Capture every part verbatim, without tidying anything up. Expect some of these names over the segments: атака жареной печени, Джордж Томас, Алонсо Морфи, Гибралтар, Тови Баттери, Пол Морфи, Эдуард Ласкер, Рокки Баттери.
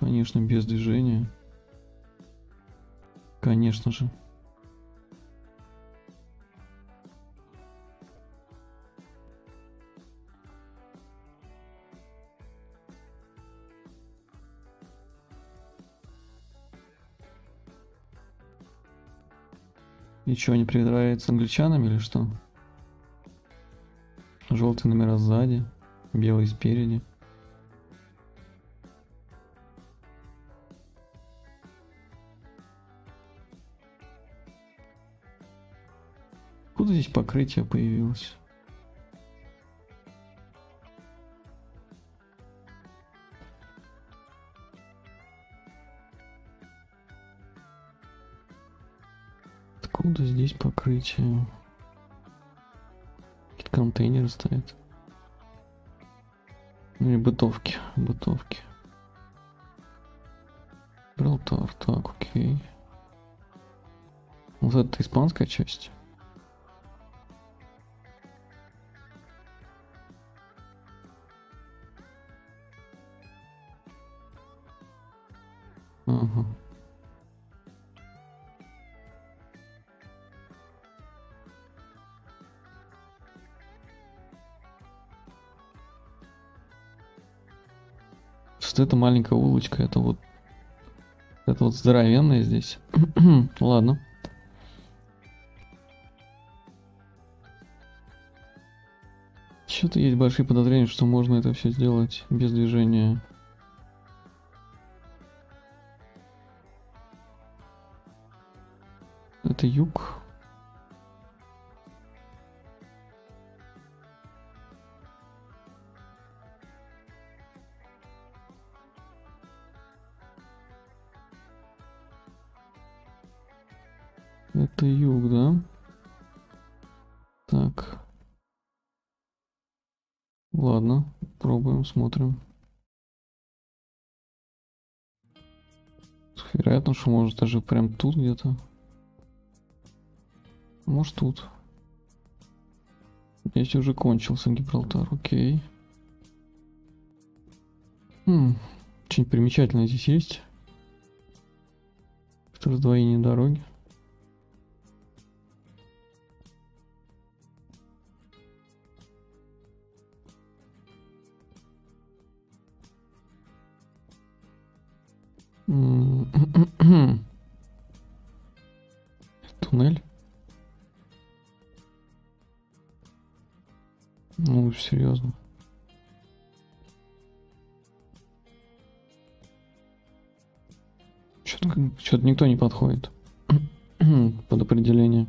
Конечно, без движения. Конечно же. И что, они придрались с англичанами или что? Желтые номера сзади, белые спереди. Откуда здесь покрытие появилось? Откуда здесь покрытие? Какие-то контейнеры стоят. Ну и бытовки, бытовки. Гибралтар, так, окей. Вот это испанская часть. Ага. Что это маленькая улочка, это вот это вот здоровенная здесь. Ладно. Что-то есть большие подозрения, что можно это все сделать без движения. Это юг. Это юг, да? Так. Ладно, пробуем, смотрим. Вероятно, что может даже прям тут где-то. Может тут. Здесь уже кончился Гибралтар, окей. Хм, что-нибудь примечательное здесь есть. Это раздвоение дороги. Туннель. Ну, серьезно. Что-то, что-то никто не подходит под определение.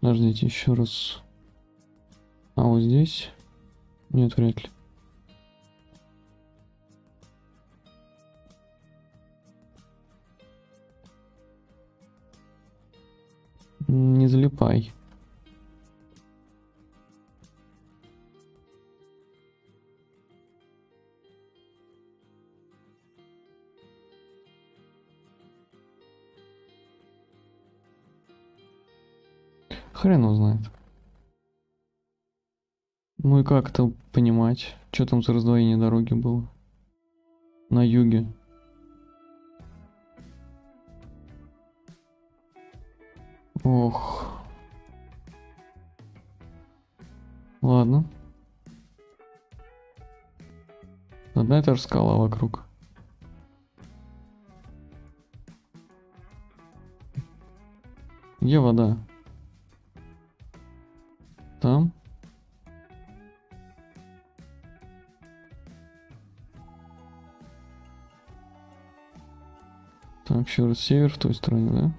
Подождите, еще раз. А вот здесь? Нет, вряд ли. Не залипай. Хрен его знает. Ну и как это понимать? Что там за раздвоение дороги было? На юге. Ох. Ладно. Одна и та же скала вокруг. Где вода? Там. Так, еще раз север в той стороне, да?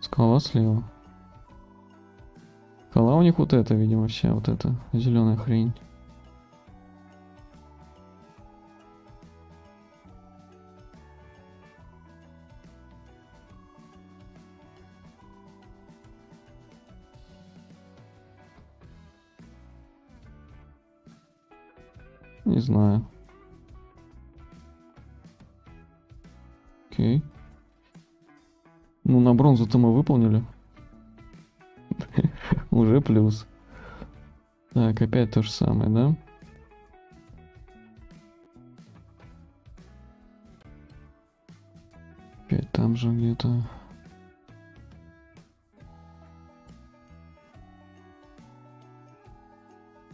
Скала слева. Скала у них вот эта, видимо, вся вот эта зеленая хрень. Не знаю. Окей. Ну, на бронзу-то мы выполнили. Уже плюс. Так, опять то же самое, да? Опять там же где-то.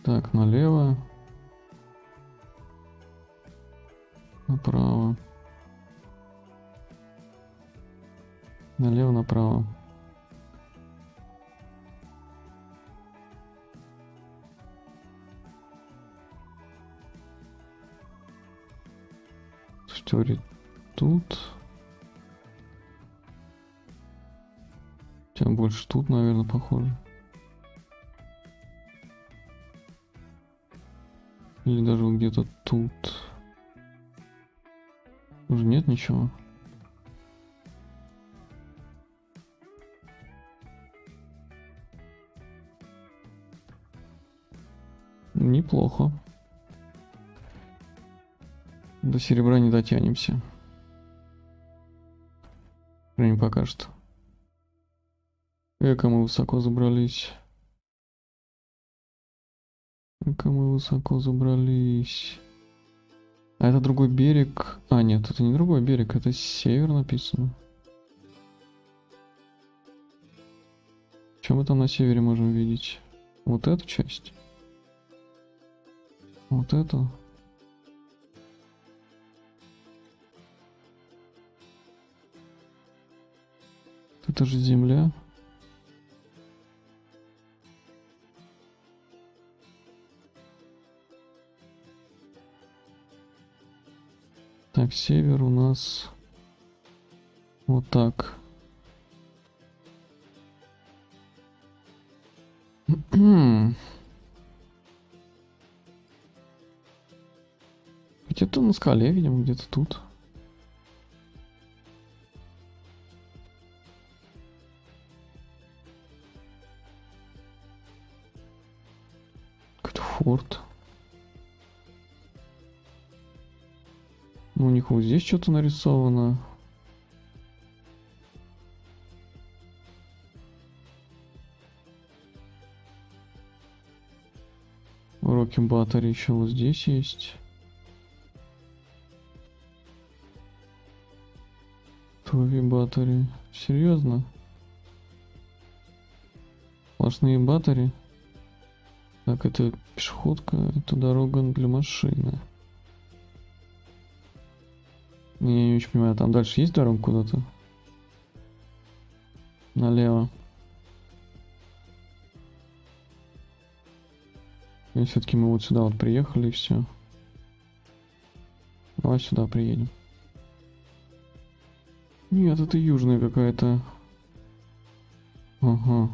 Так, налево. Направо. Налево, направо. Теория тут. Тем больше тут, наверное, похоже. Или даже вот где-то тут. Уже нет ничего. Неплохо. До серебра не дотянемся. Не пока что. Эко мы высоко забрались. Эко мы высоко забрались. А это другой берег. А, нет, это не другой берег, это север написано. Что мы там на севере можем видеть? Вот эту часть. Вот эту. Это же земля. Так, север у нас вот так. Где-то на скале, видимо, где-то тут. Форт. Ну, у них вот здесь что-то нарисовано. Рокки Баттери еще вот здесь есть. Тови Баттери. Серьезно? Сплошные Баттери? Так, это пешеходка, это дорога для машины. Я не очень понимаю, там дальше есть дорога куда-то? Налево. И все-таки мы вот сюда вот приехали и все. Давай сюда приедем. Нет, это южная какая-то. Ага.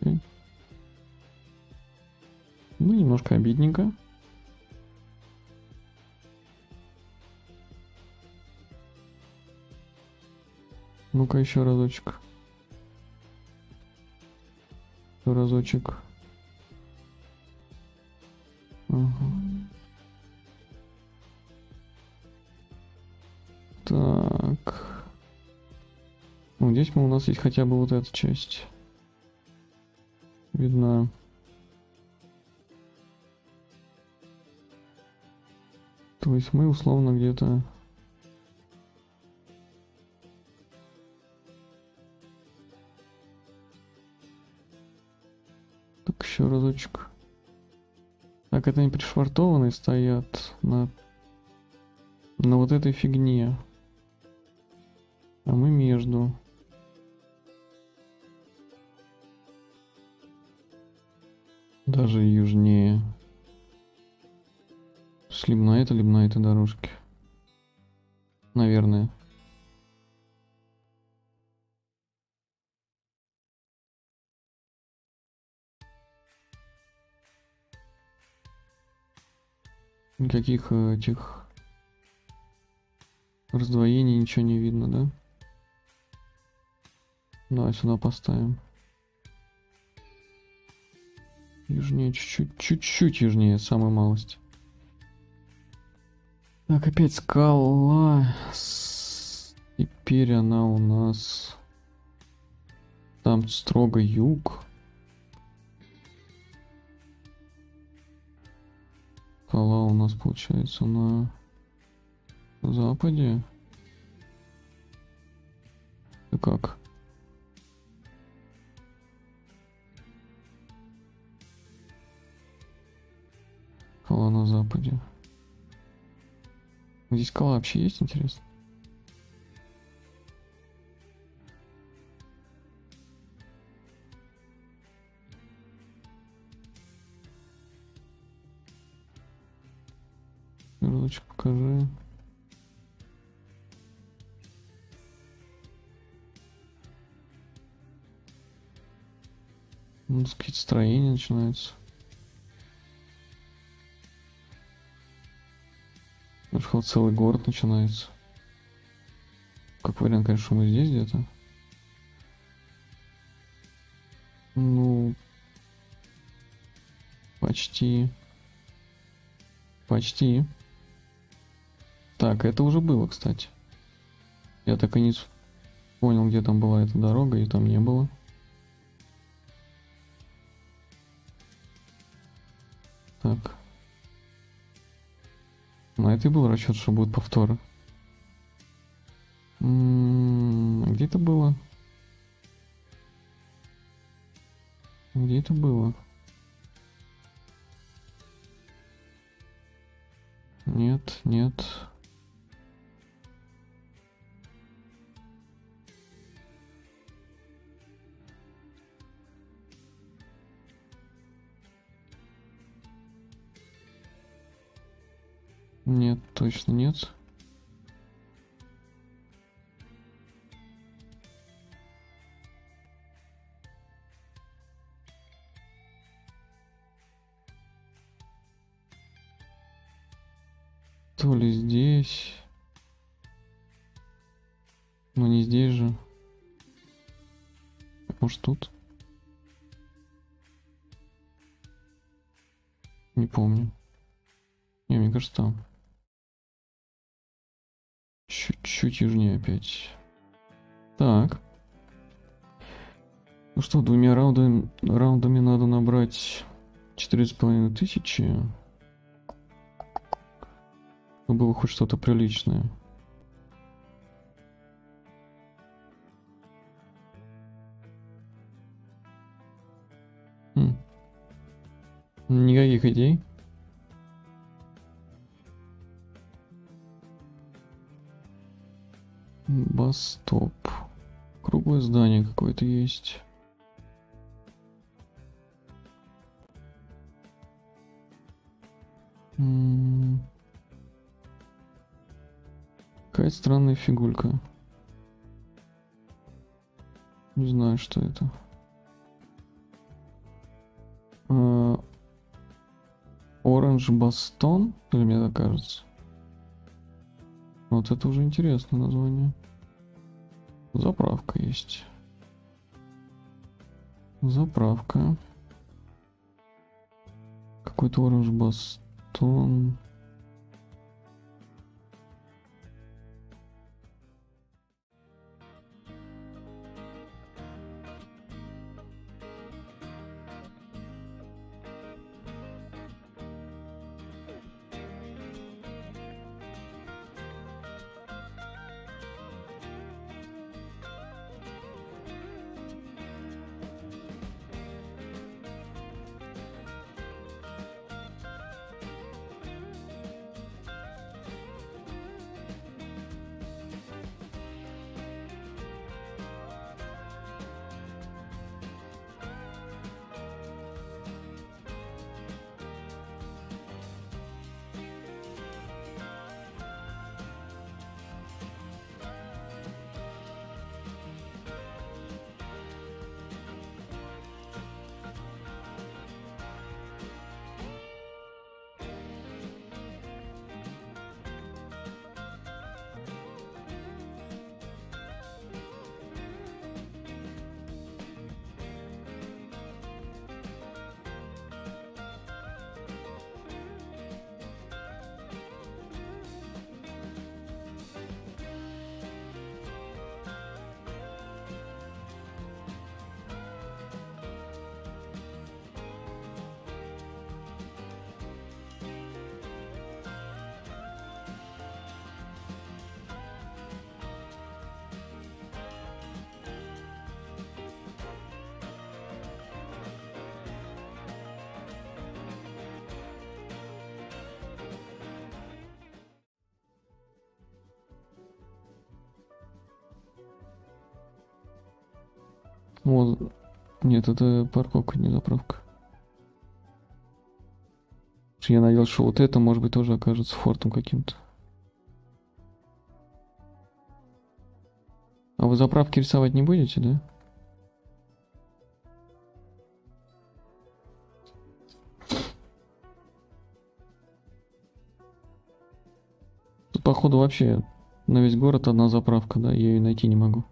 Окей. Ну, немножко обидненько. Ну-ка еще разочек. Разочек. Ага. Так. Ну, здесь мы, у нас есть хотя бы вот эта часть. Видно. То есть мы условно где-то так еще разочек. Так, это они пришвартованные стоят на на вот этой фигне, а мы между. Даже южнее. Либо на это, либо на этой дорожке. Наверное. Никаких этих раздвоений ничего не видно, да? Давай сюда поставим. Южнее чуть-чуть, чуть-чуть южнее, самая малость. Так, опять скала. Теперь она у нас... Там строго юг. Скала у нас получается на западе. И как? Скала на западе. Здесь скала вообще есть, интересно? Ярлычек покажи. Ну, какие-то строения начинаются. Пошел целый город начинается. Как вариант, конечно, мы здесь где-то. Ну, почти, почти. Так, это уже было, кстати. Я так и не понял, где там была эта дорога, и там не было. Так. На это и был расчет, что будут повторы. М-м-м, где это было? Где это было? Нет, нет. Нет, точно нет. То ли здесь. Но не здесь же. Может тут? Не помню. Не, мне кажется, там. Чуть-чуть южнее опять. Так. Ну что, двумя раундами, раундами надо набрать четыре с половиной тысячи. Чтобы было хоть что-то приличное. Хм. Никаких идей. Бастоп. Круглое здание какое-то есть. Какая-то странная фигулька. Не знаю, что это. Оранж Бастон? Или мне так кажется? Вот это уже интересное название. Заправка есть. Заправка. Какой-то оранж бастон. Вот. Нет, это парковка, не заправка. Я надеялся, что вот это, может быть, тоже окажется фортом каким-то. А вы заправки рисовать не будете, да? Тут, походу, вообще на весь город одна заправка, да, я ее найти не могу.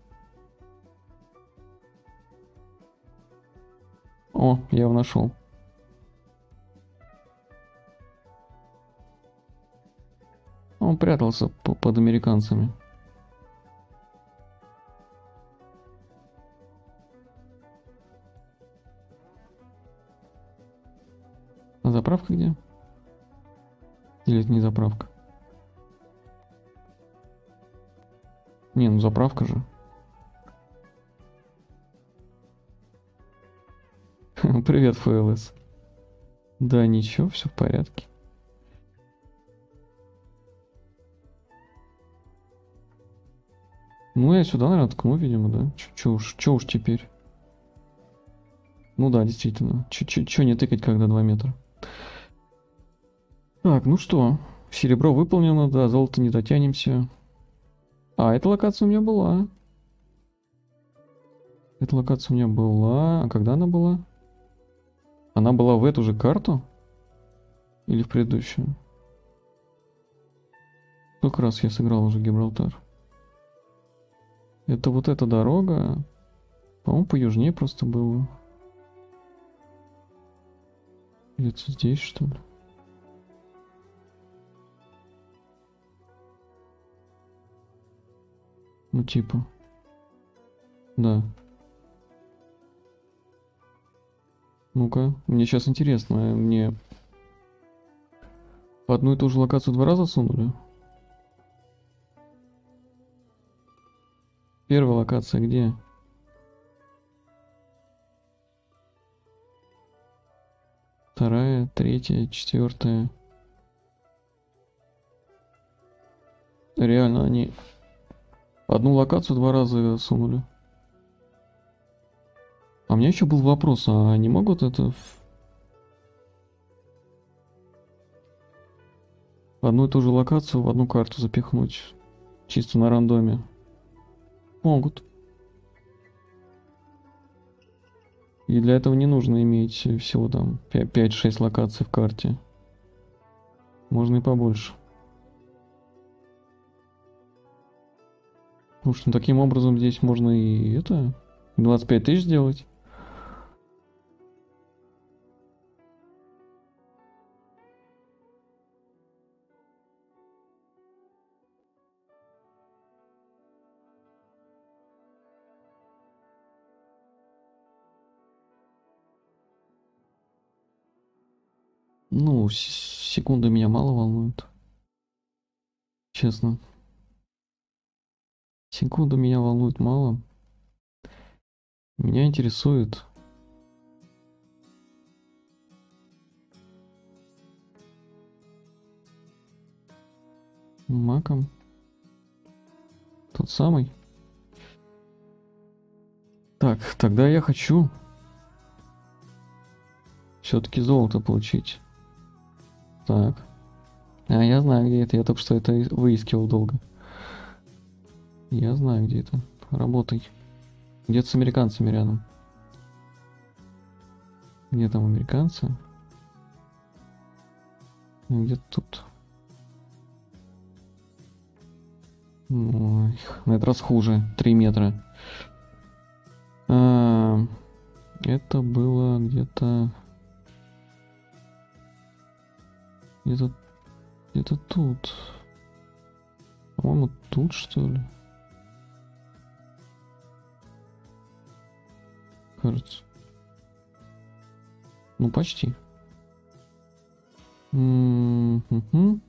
О, я его нашел. Он прятался под американцами. А заправка где? Или это не заправка? Не, ну заправка же. Привет, ФЛС. Да, ничего, все в порядке. Ну, я сюда, наверное, ткну, видимо, да? Че уж, че уж теперь? Ну да, действительно. Че не тыкать, когда два метра? Так, ну что. Серебро выполнено, да, золото не дотянемся. А, эта локация у меня была. Эта локация у меня была... А когда она была? Она была в эту же карту? Или в предыдущую? Сколько раз я сыграл уже Гибралтар? Это вот эта дорога, по-моему, поюжнее просто было. Где-то здесь, что ли? Ну, типа. Да. Ну-ка, мне сейчас интересно, мне в одну и ту же локацию два раза сунули? Первая локация где? Вторая, третья, четвертая. Реально они одну локацию два раза сунули. А у меня еще был вопрос, а они могут это в одну и ту же локацию в одну карту запихнуть? Чисто на рандоме. Могут. И для этого не нужно иметь всего там пять-шесть локаций в карте. Можно и побольше. Потому что ну, таким образом здесь можно и это двадцать пять тысяч сделать. Ну, секунды меня мало волнуют. Честно. Секунды меня волнует мало. Меня интересует. Маком. Тот самый. Так, тогда я хочу все-таки золото получить. Так. А я знаю, где это. Я только что это выискивал долго. Я знаю, где это. Работай. Где-то с американцами рядом. Где там американцы? Где-то тут. Ой, на этот раз хуже. три метра. А, это было где-то... Где-то где-то тут. По-моему, тут, что ли? Кажется. Ну, почти. М-м-м-м.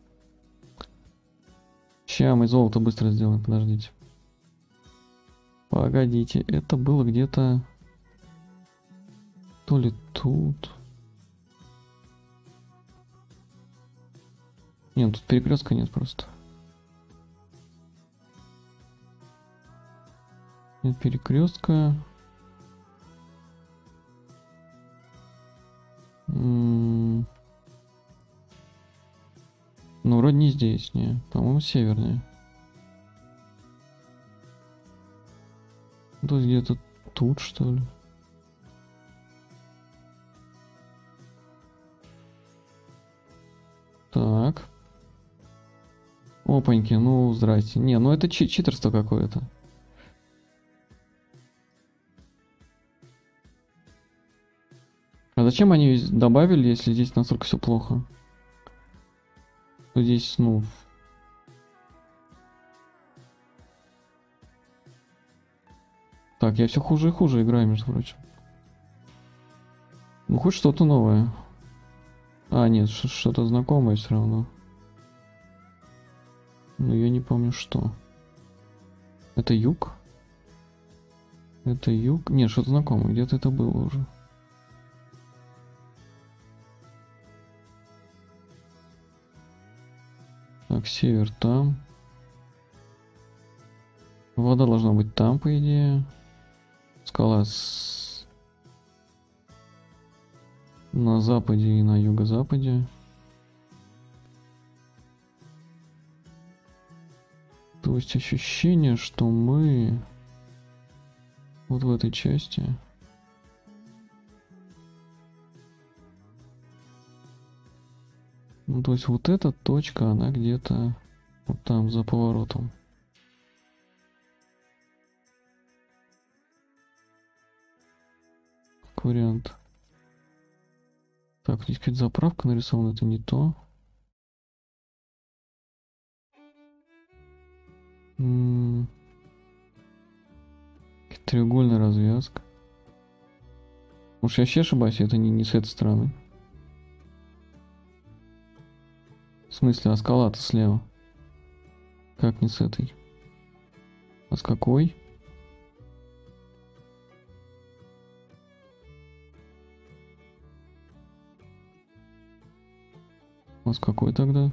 Ща мы золото быстро сделаем, подождите. Погодите, это было где-то... То ли тут... Нет, тут перекрестка нет просто. Нет перекрестка. вроде не здесь, не, по-моему, севернее. То есть где-то тут, что ли? Так. Опаньки, ну здрасте. Не, ну это чи читерство какое-то. А зачем они добавили, если здесь настолько все плохо? Здесь, ну... Так, я все хуже и хуже играю, между прочим. Ну, хоть что-то новое. А, нет, что-то знакомое все равно. Но я не помню, что. Это юг? Это юг? Нет, что-то знакомое. Где-то это было уже. Так, север там. Вода должна быть там, по идее. Скала с... на западе и на юго-западе. То есть ощущение, что мы вот в этой части. Ну, то есть вот эта точка, она где-то вот там за поворотом. Как вариант. Так, здесь какая-то заправка нарисована, это не то. М-м-м. Треугольная развязка. Может, я вообще ошибаюсь, это не, не с этой стороны. В смысле, а скала-то слева? Как не с этой? А с какой? А с какой тогда?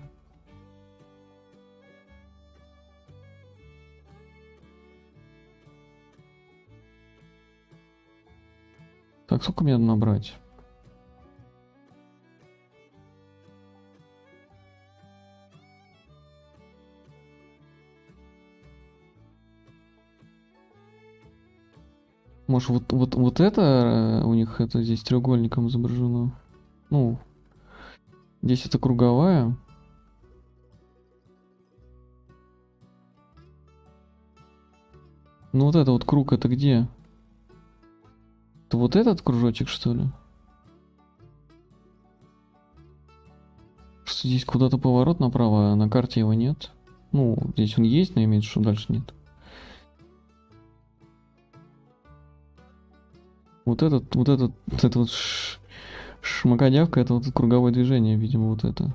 Так, сколько мне надо набрать? Может, вот, вот, вот это у них это здесь треугольником изображено? Ну, здесь это круговая. Ну, вот это вот круг, это где? Это вот этот кружочек, что ли? Что здесь куда-то поворот направо, а на карте его нет. Ну, здесь он есть, но имеется в виду, что дальше нет. Вот этот, вот этот, вот это вот ш... шмакодявка, это вот круговое движение, видимо, вот это.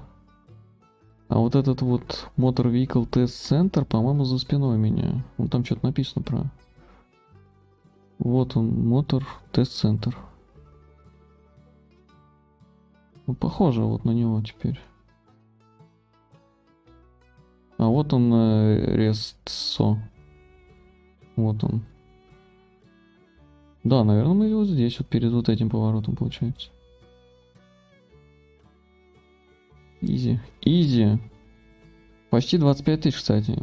А вот этот вот Motor Vehicle Test Center, по-моему, за спиной у меня. Вот там что-то написано про... Вот он, Motor Test Center. Ну, похоже вот на него теперь. А вот он, Рестсо. Вот он. Да, наверное, мы вот здесь, вот перед вот этим поворотом, получается. Изи. Изи. Почти двадцать пять тысяч, кстати.